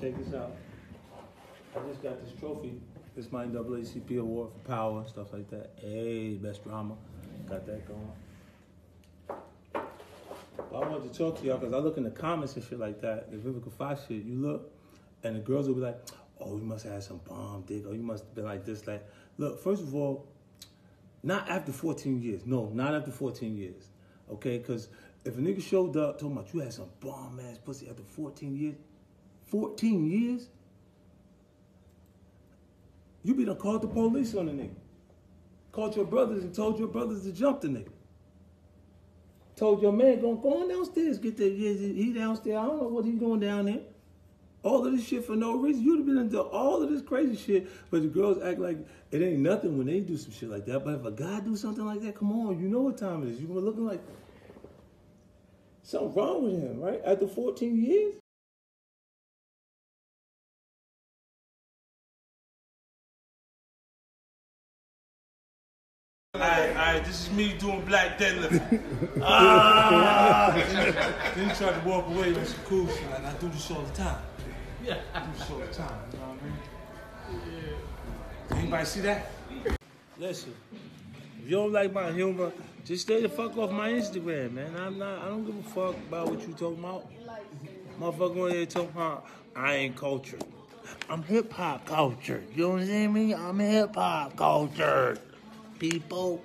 Check this out. I just got this trophy. It's my NAACP award for power and stuff like that. Hey, best drama. Got that going. But I wanted to talk to y'all because I look in the comments and shit like that. The Vivica Fox shit, you look, and the girls will be like, oh, you must have had some bomb dick, or you must have been like this, like, look, first of all, not after 14 years. No, not after 14 years, okay? Because if a nigga showed up talking about you had some bomb-ass pussy after 14 years, 14 years? You be done called the police on the nigga. Called your brothers and told your brothers to jump the nigga. Told your man, go on downstairs, get that, he downstairs, I don't know what he's doing down there. All of this shit for no reason. You'd have been into all of this crazy shit, but the girls act like it ain't nothing when they do some shit like that. But if a guy do something like that, come on, you know what time it is. You were looking like something wrong with him, right? After 14 years? Alright, this is me doing black deadlift. Then you try to walk away with some cool shit. Like, I do this all the time. Yeah. I do this all the time, you know what I mean? Yeah. Anybody see that? Listen, if you don't like my humor, just stay the fuck off my Instagram, man. I don't give a fuck about what you talking about. Motherfucker on here talking about, I ain't cultured. I'm hip hop cultured. You know what I mean? I'm hip hop cultured. People.